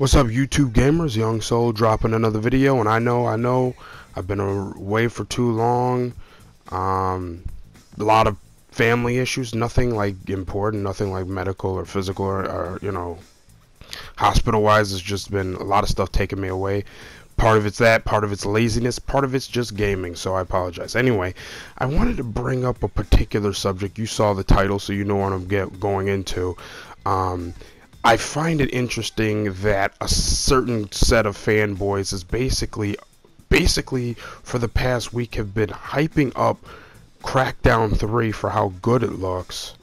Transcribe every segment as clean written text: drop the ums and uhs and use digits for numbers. What's up, YouTube gamers? Young Soul dropping another video, and I know I've been away for too long. A lot of family issues, nothing like important, nothing like medical or physical or you know, hospital wise. It's just been a lot of stuff taking me away. Part of it's that, part of it's laziness, part of it's just gaming, so I apologize. Anyway, I wanted to bring up a particular subject. You saw the title, so you know what I'm going into. I find it interesting that a certain set of fanboys is basically for the past week have been hyping up Crackdown 3 for how good it looks,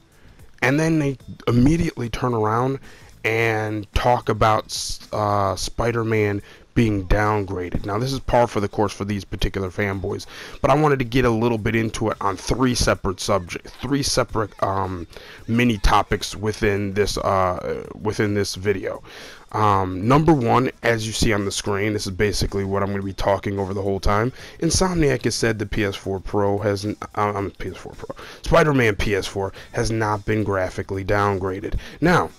and then they immediately turn around and talk about Spider-Man being downgraded. Now, this is par for the course for these particular fanboys, but I wanted to get a little bit into it on three separate subjects, three separate mini topics within this video. Number one, as you see on the screen, this is basically what I'm going to be talking over the whole time. Insomniac has said the PS4 Pro hasn't. PS4 Pro. Spider-Man PS4 has not been graphically downgraded. Now,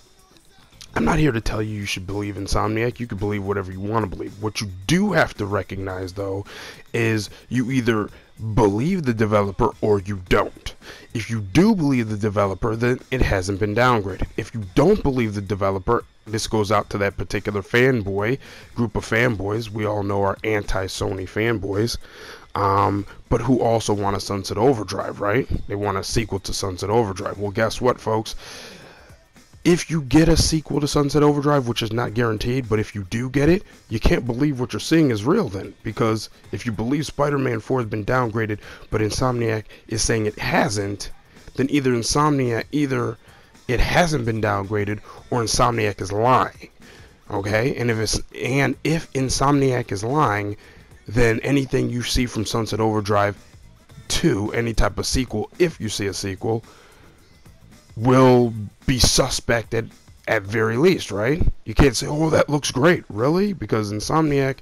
I'm not here to tell you you should believe Insomniac. You can believe whatever you want to believe. What you do have to recognize, though, is you either believe the developer or you don't. If you do believe the developer, then it hasn't been downgraded. If you don't believe the developer, this goes out to that particular fanboy, group of fanboys. We all know are anti-Sony fanboys, but who also want a Sunset Overdrive, right? They want a sequel to Sunset Overdrive. Well, guess what, folks? If you get a sequel to Sunset Overdrive, which is not guaranteed, but if you do get it, you can't believe what you're seeing is real then. Because if you believe Spider-Man 4 has been downgraded, but Insomniac is saying it hasn't, then either Insomniac, it hasn't been downgraded, or Insomniac is lying. Okay? And if Insomniac is lying, then anything you see from Sunset Overdrive to any type of sequel, if you see a sequel, will be suspect at very least, right? You can't say, oh, that looks great, really? Because Insomniac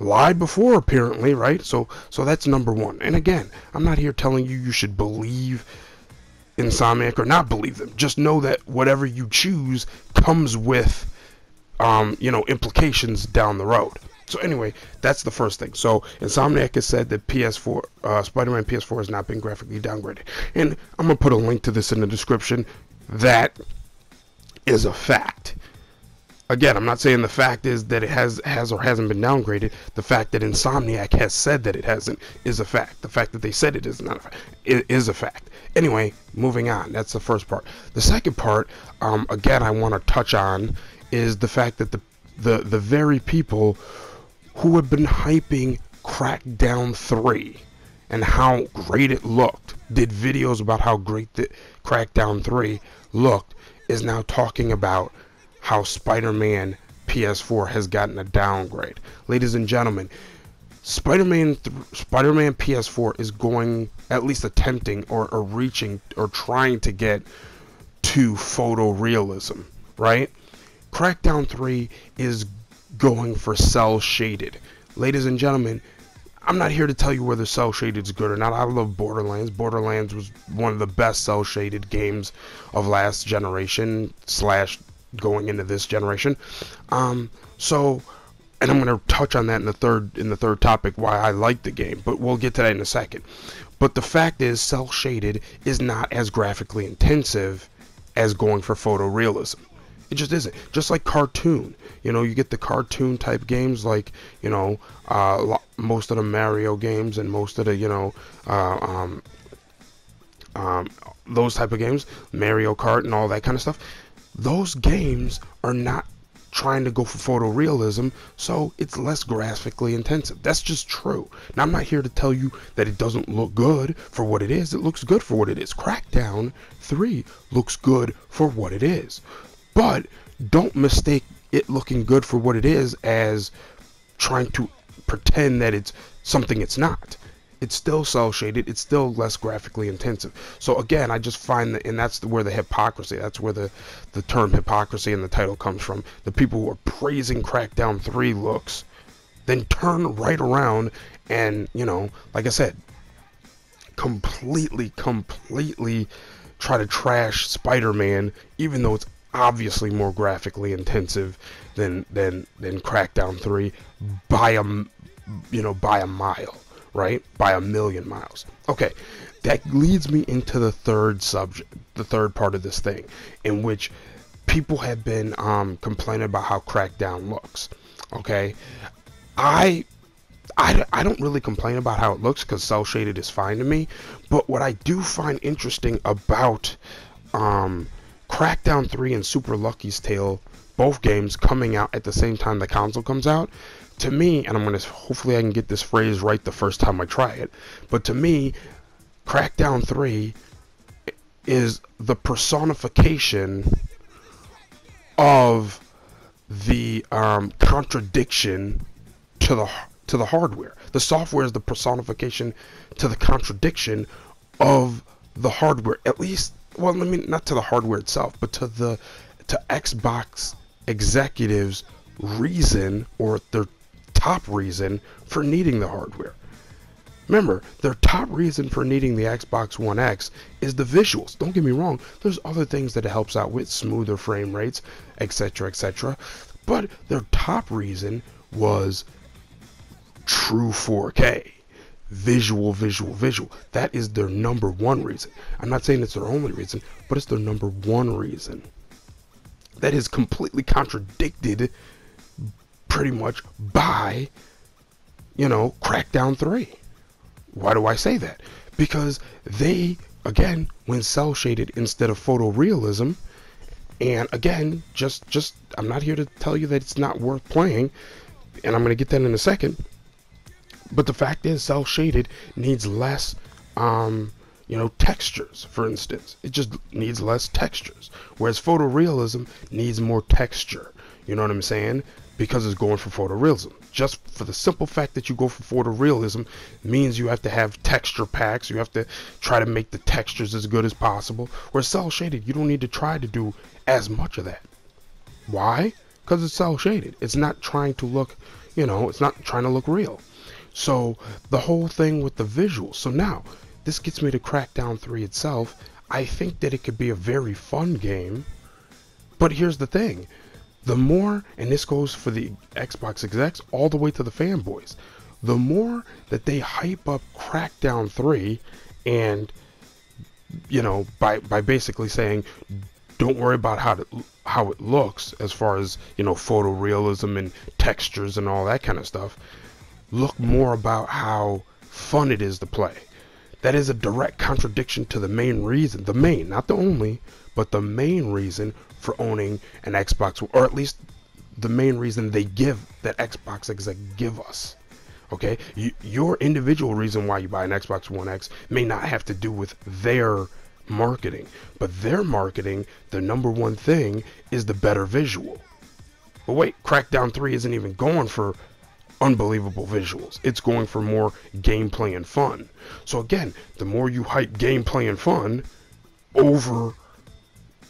lied before, apparently, right? So that's number one. And again, I'm not here telling you you should believe Insomniac or not believe them. Just know that whatever you choose comes with, you know, implications down the road. So anyway, that's the first thing. So Insomniac has said that Spider-Man PS4 has not been graphically downgraded. And I'm going to put a link to this in the description. That is a fact. Again, I'm not saying the fact is that it has or hasn't been downgraded. The fact that Insomniac has said that it hasn't is a fact. The fact that they said it is not a fact. It is a fact. Anyway, moving on. That's the first part. The second part, again, I want to touch on is the fact that the very people who have been hyping Crackdown 3 and how great it looked, did videos about how great the Crackdown 3 looked, is now talking about how Spider-Man PS4 has gotten a downgrade. Ladies and gentlemen, Spider-Man PS4 is going, at least attempting or reaching or trying to get to photorealism, right? Crackdown 3 is going for cell shaded. Ladies and gentlemen, I'm not here to tell you whether cell shaded is good or not. I love Borderlands. Borderlands was one of the best cell shaded games of last generation / going into this generation. And I'm going to touch on that in the third topic, why I like the game, but we'll get to that in a second. But the fact is, cell shaded is not as graphically intensive as going for photorealism. It just isn't. Just like cartoon, you know, you get the cartoon type games like, you know, most of the Mario games and most of the, you know, those type of games, Mario Kart and all that kind of stuff. Those games are not trying to go for photorealism, so it's less graphically intensive. That's just true. Now, I'm not here to tell you that it doesn't look good for what it is. It looks good for what it is. Crackdown 3 looks good for what it is. But don't mistake it looking good for what it is as trying to pretend that it's something it's not. It's still cell shaded. It's still less graphically intensive. So again, I just find that, and that's where the hypocrisy, that's where the term hypocrisy in the title comes from. The people who are praising Crackdown 3 looks, then turn right around and, you know, like I said, completely try to trash Spider-Man, even though it's obviously more graphically intensive than Crackdown 3 by a, you know, by a mile, right? By a million miles. Okay, that leads me into the third subject, the third part of this thing, in which people have been complaining about how Crackdown looks. Okay, I don't really complain about how it looks because cell shaded is fine to me. But what I do find interesting about Crackdown 3 and Super Lucky's Tale, both games coming out at the same time the console comes out, to me, and I'm gonna, hopefully I can get this phrase right the first time I try it, but to me, Crackdown 3 is the personification of the contradiction to the hardware. The software is the personification to the contradiction of the hardware. At least, well, I mean, not to the hardware itself, but to the Xbox executives' reason, or their top reason for needing the hardware. Remember, their top reason for needing the Xbox One X is the visuals. Don't get me wrong, there's other things that it helps out with, smoother frame rates, etc., etc. But their top reason was true 4K. Visual. That is their number one reason. I'm not saying it's their only reason, but it's their number one reason. That is completely contradicted pretty much by, you know, Crackdown 3. Why do I say that? Because they, again, went cell shaded instead of photorealism. And again, just I'm not here to tell you that it's not worth playing, and I'm going to get that in a second. But the fact is, cell shaded needs less you know, textures, for instance. It just needs less textures, whereas photorealism needs more texture. You know what I'm saying? Because it's going for photorealism. Just for the simple fact that you go for photorealism means you have to have texture packs. You have to try to make the textures as good as possible. Whereas cell shaded, you don't need to try to do as much of that. Why? Because it's cell shaded. It's not trying to look, you know, it's not trying to look real. So the whole thing with the visuals. So now this gets me to Crackdown 3 itself. I think that it could be a very fun game. But here's the thing. The more, and this goes for the Xbox execs all the way to the fanboys, the more that they hype up Crackdown 3 and, you know, by basically saying, don't worry about how it looks as far as, you know, photorealism and textures and all that kind of stuff. Look more about how fun it is to play. That is a direct contradiction to the main reason, the main, not the only, but the main reason for owning an Xbox, or at least the main reason they give, that Xbox exec give us. Okay, your individual reason why you buy an Xbox One X may not have to do with their marketing, but their marketing, the number one thing, is the better visual. But wait, Crackdown 3 isn't even going for unbelievable visuals. It's going for more gameplay and fun. So again, the more you hype gameplay and fun over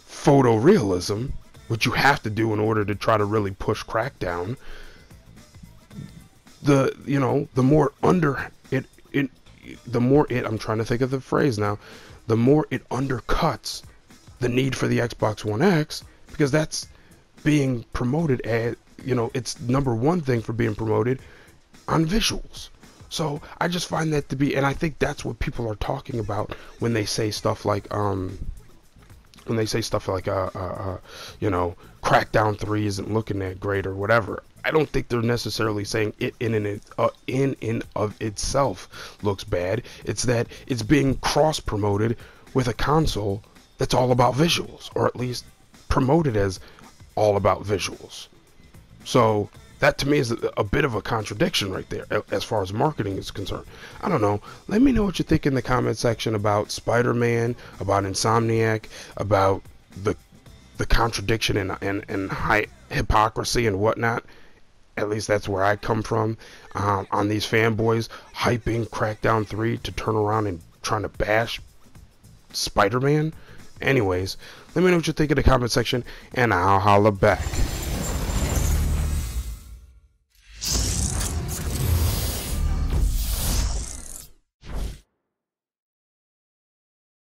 photorealism, which you have to do in order to try to really push Crackdown, the, you know, the more under it the more it, I'm trying to think of the phrase now, the more it undercuts the need for the Xbox One X, because that's being promoted as, you know, it's number one thing for being promoted on visuals. So I just find that to be, and I think that's what people are talking about when they say stuff like, you know, Crackdown 3 isn't looking that great or whatever. I don't think they're necessarily saying it in and of itself looks bad. It's that it's being cross-promoted with a console that's all about visuals, or at least promoted as all about visuals. So that to me is a bit of a contradiction right there as far as marketing is concerned. I don't know. Let me know what you think in the comment section about Spider-Man, about Insomniac, about the contradiction and hypocrisy and whatnot. At least that's where I come from on these fanboys hyping Crackdown 3 to turn around and trying to bash Spider-Man. Anyways, let me know what you think in the comment section, and I'll holla back.